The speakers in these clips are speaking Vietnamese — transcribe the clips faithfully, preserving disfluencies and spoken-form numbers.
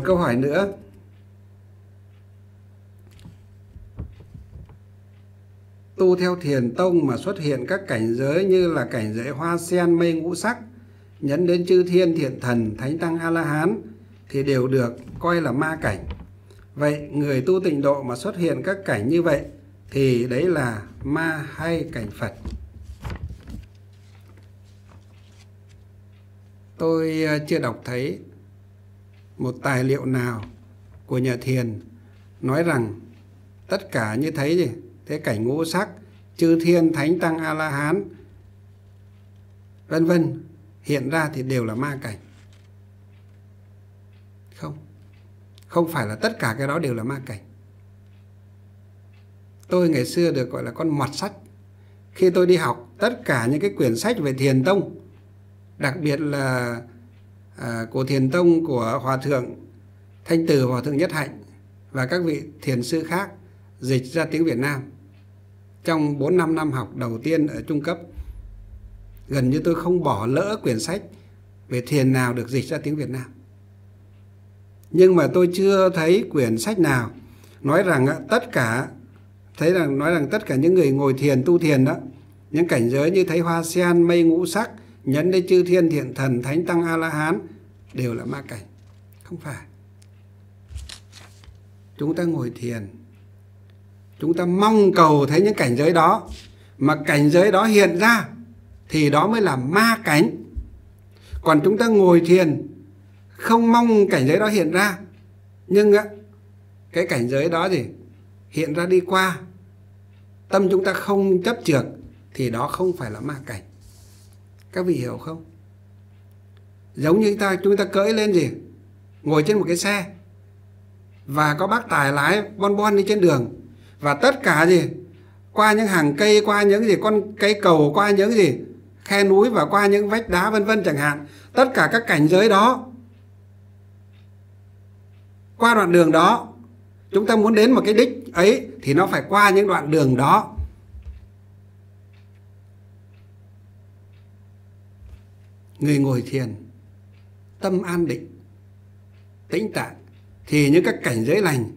một câu hỏi nữa. Tu theo thiền tông mà xuất hiện các cảnh giới như là cảnh giới hoa sen, mây ngũ sắc, nhấn đến chư thiên, thiện thần, thánh tăng, A-la-hán thì đều được coi là ma cảnh. Vậy người tu tịnh độ mà xuất hiện các cảnh như vậy thì đấy là ma hay cảnh Phật? Tôi chưa đọc thấy một tài liệu nào của nhà thiền nói rằng tất cả như thấy gì thế cảnh ngũ sắc, chư thiên, thánh tăng, A-la-hán vân vân hiện ra thì đều là ma cảnh. Không, không phải là tất cả cái đó đều là ma cảnh. Tôi ngày xưa được gọi là con mọt sách. Khi tôi đi học, tất cả những cái quyển sách về thiền tông, đặc biệt là à, của thiền tông của Hòa Thượng Thanh Từ, Hòa Thượng Nhất Hạnh và các vị thiền sư khác dịch ra tiếng Việt Nam, trong bốn năm năm học đầu tiên ở trung cấp, gần như tôi không bỏ lỡ quyển sách về thiền nào được dịch ra tiếng Việt Nam. Nhưng mà tôi chưa thấy quyển sách nào nói rằng tất cả thấy rằng nói rằng tất cả những người ngồi thiền tu thiền đó, những cảnh giới như thấy hoa sen, mây ngũ sắc, nhấn đến chư thiên, thiện thần, thánh tăng, A-la-hán đều là ma cảnh. Không phải. Chúng ta ngồi thiền, chúng ta mong cầu thấy những cảnh giới đó, mà cảnh giới đó hiện ra thì đó mới là ma cảnh. Còn chúng ta ngồi thiền không mong cảnh giới đó hiện ra, nhưng cái cảnh giới đó gì hiện ra đi qua, tâm chúng ta không chấp chược thì đó không phải là ma cảnh. Các vị hiểu không? Giống như ta, chúng ta cưỡi lên gì, ngồi trên một cái xe và có bác tài lái bon bon đi trên đường, và tất cả gì qua những hàng cây, qua những gì con cây cầu, qua những gì khe núi và qua những vách đá vân vân chẳng hạn, tất cả các cảnh giới đó, qua đoạn đường đó, chúng ta muốn đến một cái đích ấy thì nó phải qua những đoạn đường đó. Người ngồi thiền tâm an định, tĩnh tại thì những các cảnh giới lành,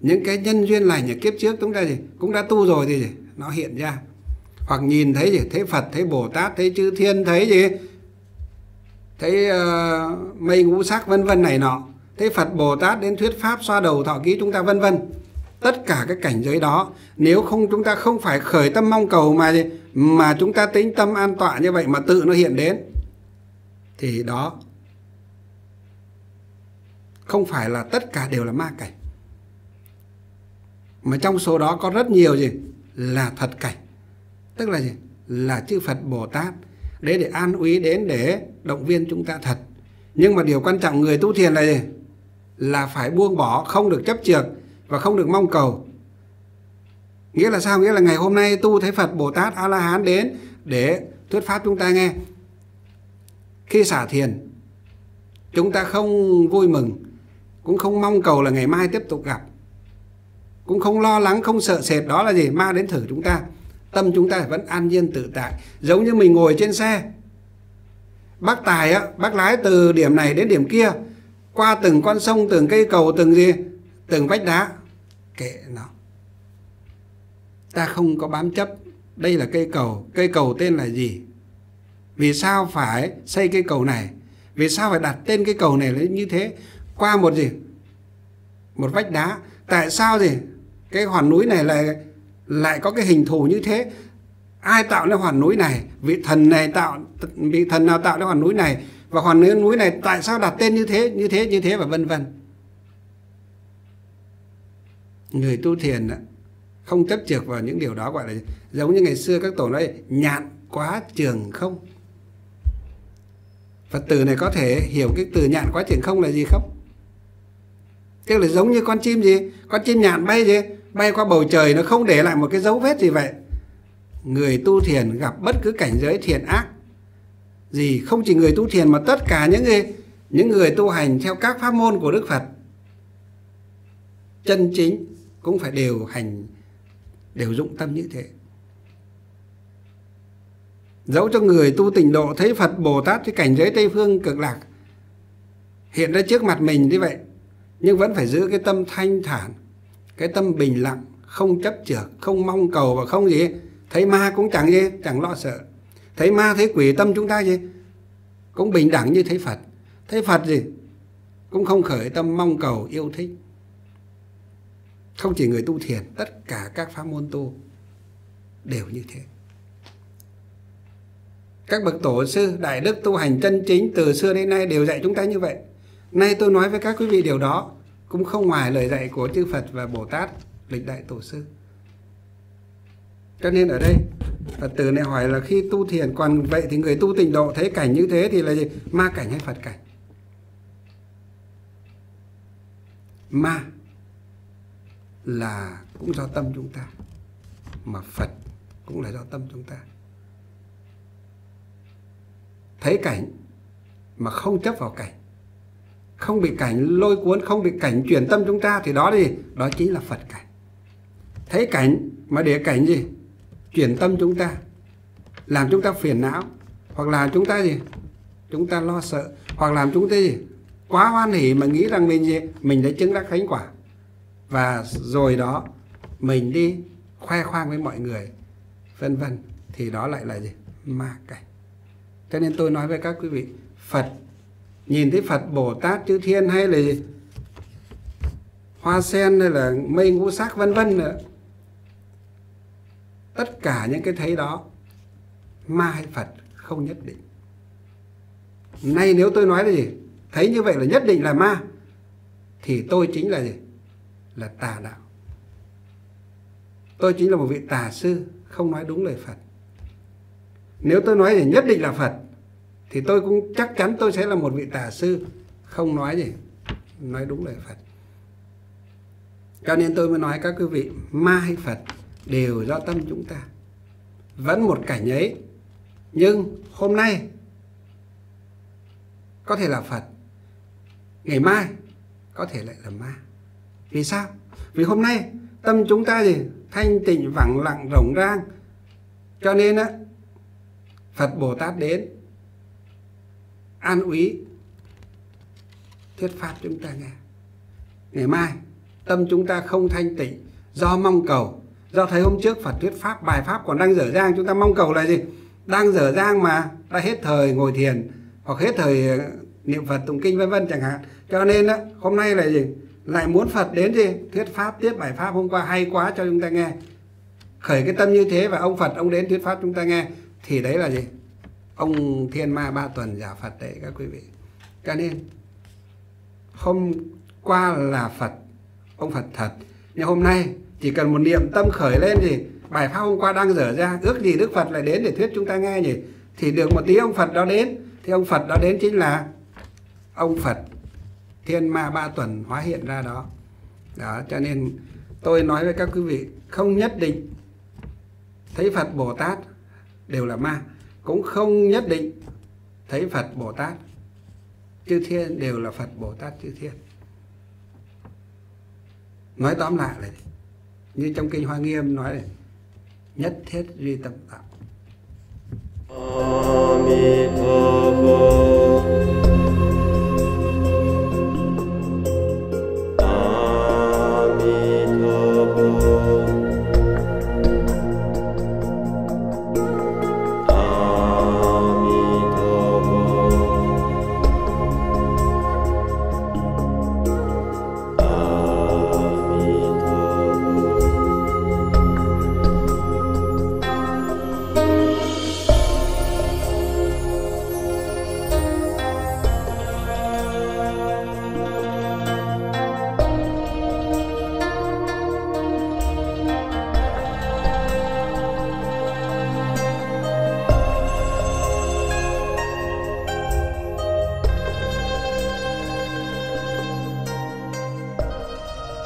những cái nhân duyên lành ở kiếp trước chúng ta gì cũng đã tu rồi thì gì nó hiện ra. Hoặc nhìn thấy gì, thấy Phật, thấy Bồ Tát, thấy chư thiên, thấy gì, thấy uh, mây ngũ sắc vân vân này nọ, thấy Phật Bồ Tát đến thuyết pháp, xoa đầu thọ ký chúng ta vân vân. Tất cả các cảnh giới đó, nếu không chúng ta không phải khởi tâm mong cầu mà gì, mà chúng ta tĩnh tâm an tọa như vậy mà tự nó hiện đến thì đó không phải là tất cả đều là ma cảnh. Mà trong số đó có rất nhiều gì là thật cảnh, tức là gì là chư Phật Bồ Tát đấy để an ủi đến, để động viên chúng ta thật. Nhưng mà điều quan trọng người tu thiền là gì? Là phải buông bỏ, không được chấp chược và không được mong cầu. Nghĩa là sao? Nghĩa là ngày hôm nay tu thấy Phật Bồ Tát A-la-hán đến để thuyết pháp chúng ta nghe. Khi xả thiền, chúng ta không vui mừng, cũng không mong cầu là ngày mai tiếp tục gặp, cũng không lo lắng, không sợ sệt đó là gì ma đến thử chúng ta. Tâm chúng ta vẫn an nhiên tự tại. Giống như mình ngồi trên xe, bác tài á, bác lái từ điểm này đến điểm kia, qua từng con sông, từng cây cầu, từng gì, từng vách đá, kệ nó, ta không có bám chấp. Đây là cây cầu, cây cầu tên là gì, vì sao phải xây cây cầu này, vì sao phải đặt tên cây cầu này như thế, qua một gì một vách đá, tại sao gì cái hòn núi này lại lại có cái hình thù như thế, ai tạo nên hòn núi này, vị thần này tạo, vị thần nào tạo nên hòn núi này, và hòn núi này tại sao đặt tên như thế, như thế, như thế và vân vân. Người tu thiền không chấp chược vào những điều đó, gọi là giống như ngày xưa các tổ nói nhạn quá trường không. Phật tử này có thể hiểu cái từ nhạn quá trường không là gì không? Tức là giống như con chim gì, con chim nhạn bay gì, bay qua bầu trời nó không để lại một cái dấu vết gì vậy. Người tu thiền gặp bất cứ cảnh giới thiện ác gì, không chỉ người tu thiền mà tất cả những người, những người tu hành theo các pháp môn của Đức Phật chân chính cũng phải đều hành, đều dụng tâm như thế. Dẫu cho người tu tịnh độ thấy Phật Bồ Tát, cái cảnh giới Tây Phương Cực Lạc hiện ra trước mặt mình như vậy, nhưng vẫn phải giữ cái tâm thanh thản, cái tâm bình lặng, không chấp chược, không mong cầu và không gì. Thấy ma cũng chẳng gì, chẳng lo sợ. Thấy ma thấy quỷ tâm chúng ta gì cũng bình đẳng như thấy Phật. Thấy Phật gì cũng không khởi tâm mong cầu yêu thích. Không chỉ người tu thiền, tất cả các pháp môn tu đều như thế. Các bậc tổ sư, đại đức tu hành chân chính từ xưa đến nay đều dạy chúng ta như vậy. Nay tôi nói với các quý vị điều đó cũng không ngoài lời dạy của chư Phật và Bồ Tát, lịch đại tổ sư. Cho nên ở đây Phật tử này hỏi là khi tu thiền, còn vậy thì người tu tịnh độ thấy cảnh như thế thì là gì? Ma cảnh hay Phật cảnh? Ma là cũng do tâm chúng ta, mà Phật cũng là do tâm chúng ta. Thấy cảnh mà không chấp vào cảnh, không bị cảnh lôi cuốn, không bị cảnh chuyển tâm chúng ta, thì đó là gì? Đó chính là Phật cảnh. Thấy cảnh mà để cảnh gì? Chuyển tâm chúng ta, làm chúng ta phiền não, hoặc là chúng ta gì? Chúng ta lo sợ, hoặc làm chúng ta gì? Quá hoan hỉ mà nghĩ rằng mình gì? Mình đã chứng đắc thánh quả. Và rồi đó mình đi khoe khoang với mọi người, vân vân, thì đó lại là gì? Ma cảnh. Cho nên tôi nói với các quý vị, Phật, nhìn thấy Phật, Bồ Tát, chư Thiên hay là gì? Hoa sen hay là mây ngũ sắc vân vân nữa, tất cả những cái thấy đó, ma hay Phật không nhất định. Nay nếu tôi nói là gì? Thấy như vậy là nhất định là ma, thì tôi chính là gì? Là tà đạo. Tôi chính là một vị tà sư, không nói đúng lời Phật. Nếu tôi nói thì nhất định là Phật, thì tôi cũng chắc chắn tôi sẽ là một vị tà sư, không nói gì, nói đúng lời Phật. Cho nên tôi mới nói các quý vị, ma hay Phật đều do tâm chúng ta. Vẫn một cảnh ấy, nhưng hôm nay có thể là Phật, ngày mai có thể lại là ma. Vì sao? Vì hôm nay tâm chúng ta gì? Thanh tịnh, vẳng lặng, rộng rang. Cho nên á, Phật Bồ Tát đến an úy thuyết pháp chúng ta nghe. Ngày mai tâm chúng ta không thanh tịnh, do mong cầu, do thấy hôm trước Phật thuyết pháp, bài pháp còn đang dở dang, chúng ta mong cầu là gì? Đang dở dang mà đã hết thời ngồi thiền, hoặc hết thời niệm Phật tụng kinh vân vân chẳng hạn. Cho nên á, hôm nay là gì? Lại muốn Phật đến gì? Thuyết pháp tiếp bài pháp hôm qua hay quá cho chúng ta nghe. Khởi cái tâm như thế, và ông Phật ông đến thuyết pháp chúng ta nghe, thì đấy là gì? Ông Thiên Ma Ba Tuần giả Phật đấy các quý vị. Cho nên hôm qua là Phật, ông Phật thật, nhưng hôm nay chỉ cần một niệm tâm khởi lên gì? Bài pháp hôm qua đang dở ra, ước gì Đức Phật lại đến để thuyết chúng ta nghe nhỉ? Thì được một tí ông Phật đó đến, thì ông Phật đó đến chính là ông Phật Thiên Ma Ba Tuần hóa hiện ra đó. Đó, cho nên tôi nói với các quý vị, không nhất định thấy Phật Bồ Tát đều là ma, cũng không nhất định thấy Phật Bồ Tát chư Thiên đều là Phật Bồ Tát chư Thiên. Nói tóm lại là như trong kinh Hoa Nghiêm nói này, nhất thiết duy tâm tạo.